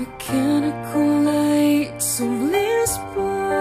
Mechanical light, so let's play.